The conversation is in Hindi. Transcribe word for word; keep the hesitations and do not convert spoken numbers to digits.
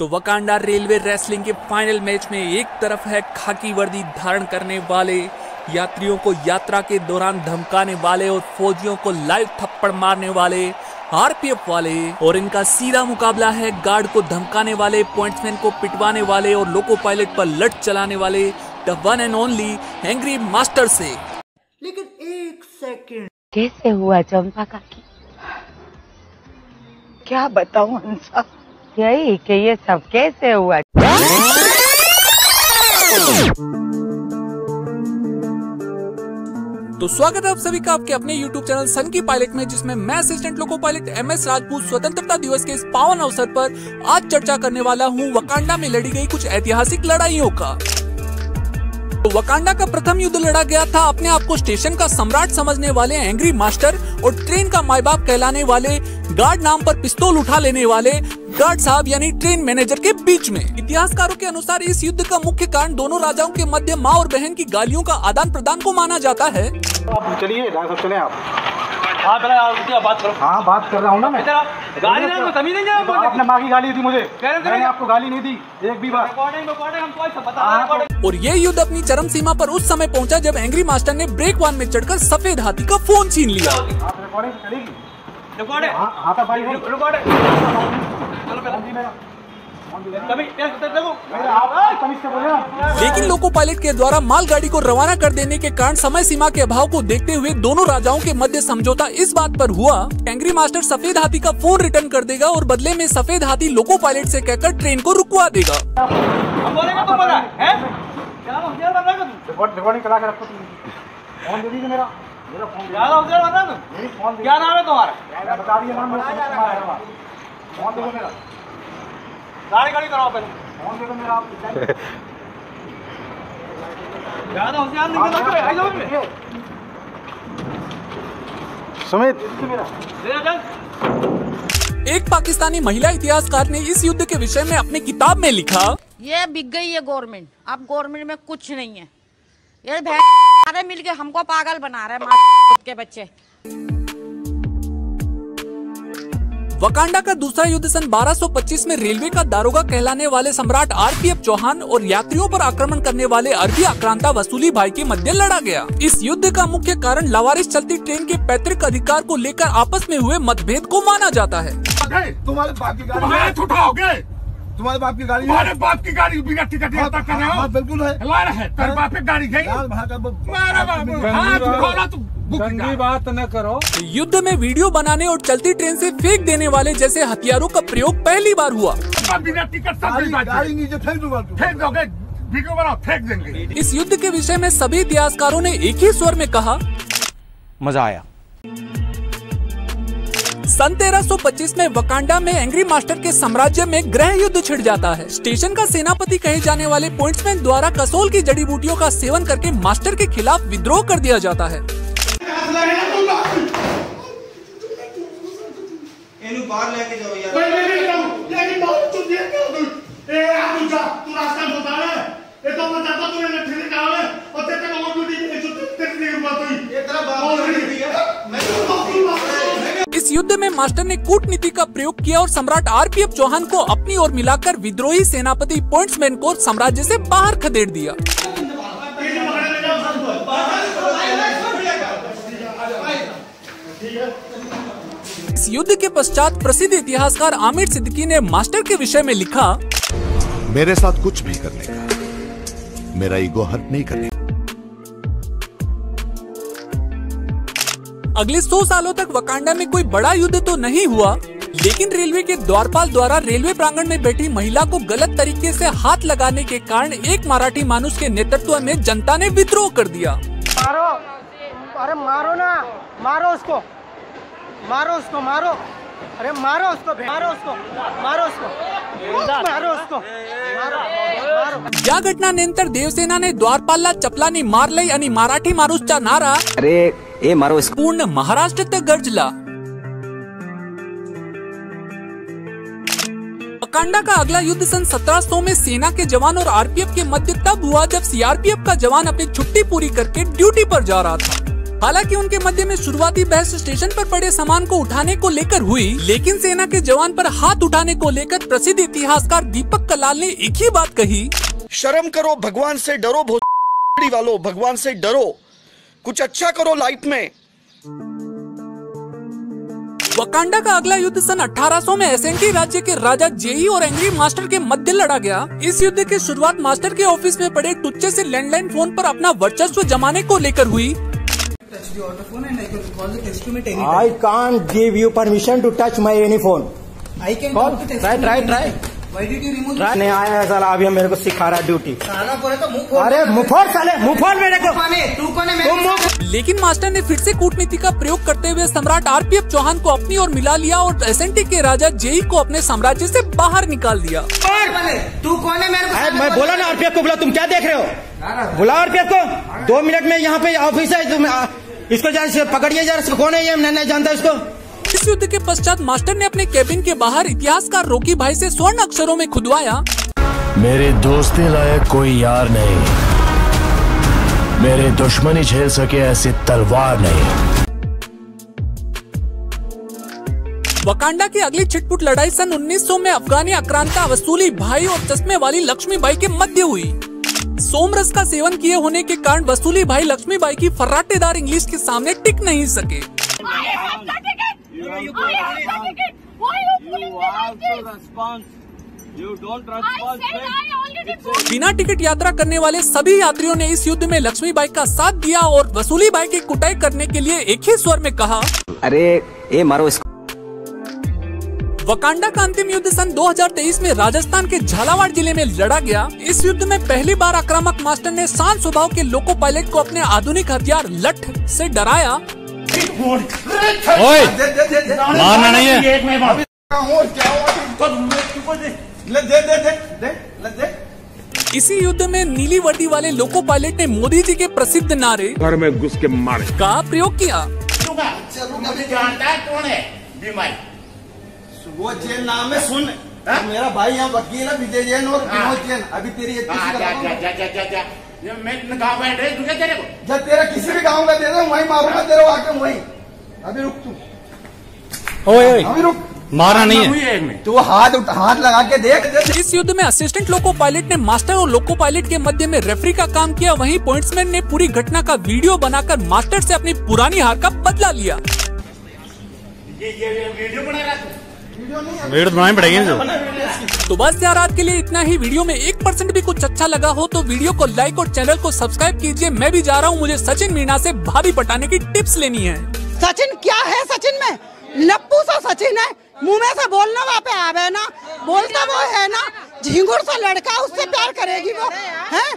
तो वकांडा रेलवे रेसलिंग के फाइनल मैच में एक तरफ है खाकी वर्दी धारण करने वाले, यात्रियों को यात्रा के दौरान धमकाने वाले और फौजियों को लाइव थप्पड़ मारने वाले आरपीएफ वाले, और इनका सीधा मुकाबला है गार्ड को धमकाने वाले, पॉइंट्समैन को पिटवाने वाले और लोको पायलट पर लट चलाने वाले the one and only angry master से। लेकिन एक सेकेंड कैसे हुआ चंपा काकी, क्या बताऊं अंसा, यही कि ये सब कैसे हुआ। तो स्वागत है आप सभी का आपके अपने YouTube चैनल सन की पायलट में, जिसमें मैं assistant loco pilot MS Rajput स्वतंत्रता दिवस के इस पावन अवसर पर आज चर्चा करने वाला हूँ वकांडा में लड़ी गई कुछ ऐतिहासिक लड़ाइयों का। तो वकांडा का प्रथम युद्ध लड़ा गया था अपने आप को स्टेशन का सम्राट समझने वाले एंग्री मास्टर और ट्रेन का माय बाप कहलाने वाले गार्ड नाम पर पिस्तौल उठा लेने वाले गार्ड साहब यानी ट्रेन मैनेजर के बीच में। इतिहासकारों के अनुसार इस युद्ध का मुख्य कारण दोनों राजाओं के मध्य माँ और बहन की गालियों का आदान प्रदान को माना जाता है। आप चलिए आप हाँ बात करो। हाँ बात कर रहा हूँ ना मैं। गाली नहीं, आपने माँ की गाली दी मुझे, मैंने आपको गाली नहीं दी एक भी बार। और ये युद्ध अपनी चरम सीमा पर उस समय पहुँचा जब एंग्री मास्टर ने ब्रेक वन में चढ़कर सफेद हाथी का फोन छीन लिया। लेकिन लोको पायलट के द्वारा मालगाड़ी को रवाना कर देने के कारण समय सीमा के अभाव को देखते हुए दोनों राजाओं के मध्य समझौता इस बात पर हुआ एंग्री मास्टर सफेद हाथी का फोन रिटर्न कर देगा और बदले में सफेद हाथी लोको पायलट से कहकर ट्रेन को रुकवा देगा। क्या नाम है तुम्हारा? एक पाकिस्तानी महिला इतिहासकार ने इस युद्ध के विषय में अपनी किताब में लिखा, ये बिक गई है गवर्नमेंट, अब गवर्नमेंट में कुछ नहीं है, ये भैया मिलके हमको पागल बना रहे हैं के बच्चे। वकांडा का दूसरा युद्ध सन बारह सौ पच्चीस में रेलवे का दारोगा कहलाने वाले सम्राट आरपीएफ चौहान और यात्रियों पर आक्रमण करने वाले अरबी आक्रांता वसूली भाई के मध्य लड़ा गया। इस युद्ध का मुख्य कारण लावारिस चलती ट्रेन के पैतृक अधिकार को लेकर आपस में हुए मतभेद को माना जाता है। तुम्हारे बाप की गाड़ी उठाओगे, तुम्हारे बाप की गाड़ी, तुम्हारे बाप की गाड़ी बिना टिकट बिल्कुल गंदी बात न करो। युद्ध में वीडियो बनाने और चलती ट्रेन से फेंक देने वाले जैसे हथियारों का प्रयोग पहली बार हुआ। बिना टिकट फेंक इस युद्ध के विषय में सभी इतिहासकारों ने एक ही स्वर में कहा, मजा आया। सन तेरह सौ पच्चीस में वकांडा में एंग्री मास्टर के साम्राज्य में गृह युद्ध छिड़ जाता है। स्टेशन का सेनापति कहे जाने वाले पॉइंट्समैन द्वारा कसोल की जड़ी बूटियों का सेवन करके मास्टर के खिलाफ विद्रोह कर दिया जाता है। इस युद्ध में मास्टर ने कूटनीति का प्रयोग किया और सम्राट आरपीएफ चौहान को अपनी ओर मिलाकर विद्रोही सेनापति पॉइंट्समैन को साम्राज्य से बाहर खदेड़ दिया। इस युद्ध के पश्चात प्रसिद्ध इतिहासकार आमिर सिद्दीकी ने मास्टर के विषय में लिखा, मेरे साथ कुछ भी करने का, मेरा ईगो हर्ट नहीं करने। अगले सौ सालों तक वकांडा में कोई बड़ा युद्ध तो नहीं हुआ, लेकिन रेलवे के द्वारपाल द्वारा रेलवे प्रांगण में बैठी महिला को गलत तरीके से हाथ लगाने के कारण एक मराठी मानुष के नेतृत्व में जनता ने विद्रोह कर दिया। मारो, अरे मारो ना, मारो उसको, मारो उसको, मारो, अरे मारो उसको, मारो उसको, मारो उसको, मारो उसको, मारो, मारो। या घटना नंतर देवसेना ने द्वारपालला चपलानी मारलई आणि मराठी माणूसचा नारा अरे ए मारो इसको पूर्ण महाराष्ट्र तक गरजला। वकांडा का अगला युद्ध सन सत्रह सौ में सेना के जवान और आरपीएफ के मध्य तब हुआ जब सीआरपीएफ का जवान अपनी छुट्टी पूरी करके ड्यूटी पर जा रहा था। हालांकि उनके मध्य में शुरुआती बहस स्टेशन पर पड़े सामान को उठाने को लेकर हुई, लेकिन सेना के जवान पर हाथ उठाने को लेकर प्रसिद्ध इतिहासकार दीपक कलाल ने एक ही बात कही, शर्म करो, भगवान से डरो, भोसड़ी वालों भगवान से डरो, कुछ अच्छा करो लाइफ में। वकांडा का अगला युद्ध सन अठारह सौ में एसेंटी राज्य के राजा जेई और एंग्री मास्टर के मध्य लड़ा गया। इस युद्ध की शुरुआत मास्टर के ऑफिस में पड़े टुच्चे से लैंडलाइन फोन पर अपना वर्चस्व जमाने को लेकर हुई। I can't give you permission to touch my any phone. I can try try try नहीं आया साला, अभी मेरे को सिखा रहा ड्यूटी। अरे मुफोर साले, मुफोर मेरे को। तू कौन है मेरे? लेकिन मास्टर ने फिर से कूटनीति का प्रयोग करते हुए सम्राट आरपीएफ चौहान को अपनी ओर मिला लिया और एसएनटी के राजा जेई को अपने साम्राज्य से बाहर निकाल दिया। तू कौन है मेरे को? मैं बोला ना आरपीएफ को, बोला तुम क्या देख रहे हो, बोला आरपीएफ को, दो मिनट में यहाँ पे ऑफिस है, इसको जरा पकड़िए, जरा कौन है ये, मैं नहीं जानता इसको। इस युद्ध के पश्चात मास्टर ने अपने केबिन के बाहर इतिहासकार रोकी भाई से स्वर्ण अक्षरों में खुदवाया, मेरे दोस्ती लायक कोई यार नहीं, मेरे दुश्मनी झेल सके ऐसी तलवार नहीं। वकांडा की अगली छिटपुट लड़ाई सन उन्नीस सौ में अफगानी आक्रांता वसूली भाई और चश्मे वाली लक्ष्मी बाई के मध्य हुई। सोमरस का सेवन किए होने के कारण वसूली भाई लक्ष्मी बाई की फर्राटेदार इंग्लिश के सामने टिक नहीं सके। बिना टिकट यात्रा करने वाले सभी यात्रियों ने इस युद्ध में लक्ष्मी बाई का साथ दिया और वसूली बाई की कुटाई करने के लिए एक ही स्वर में कहा, अरे ये मारो इसको। वकांडा का अंतिम युद्ध सन दो हज़ार तेईस में राजस्थान के झालावाड़ जिले में लड़ा गया। इस युद्ध में पहली बार आक्रामक मास्टर ने शांत स्वभाव के लोको पायलट को अपने आधुनिक हथियार लठ से डराया। मारना नहीं है। इसी युद्ध में नीली वर्दी वाले लोको पायलट ने मोदी जी के प्रसिद्ध नारे घर में घुस के मारे का प्रयोग किया। सुबोध जैन नाम है, सुन मेरा भाई यहाँ वकील है, विजय जैन और विनोद जैन। अभी तेरी ये मैं गाँव बैठ रही, तुझे तेरे को जब तेरा किसी भी गाँव का दे दो वही मारूंगा तेरे को आके, वही अभी रुक तू, ओए अभी रुक, मारा नहीं है तू, हाथ हाथ लगा के देख। इस युद्ध में असिस्टेंट लोको पायलट ने मास्टर और लोको पायलट के मध्य में रेफरी का काम किया। वहीं पॉइंट्समैन ने पूरी घटना का वीडियो बनाकर मास्टर से अपनी पुरानी हार का बदला लिया। ये ये वीडियो बना रहा है, वीडियो बनानी पड़ेगी। तो बस यार आज के लिए इतना ही। वीडियो में एक परसेंट भी कुछ अच्छा लगा हो तो वीडियो को लाइक और चैनल को सब्सक्राइब कीजिए। मैं भी जा रहा हूँ, मुझे सचिन मीणा से भाभी पटाने की टिप्स लेनी है। सचिन क्या है, सचिन में लप्पू सा सचिन है, मुँह में से बोलना वहाँ पे आवे ना, बोलता वो है ना, झिंगुर सा लड़का, उससे प्यार करेगी वो है।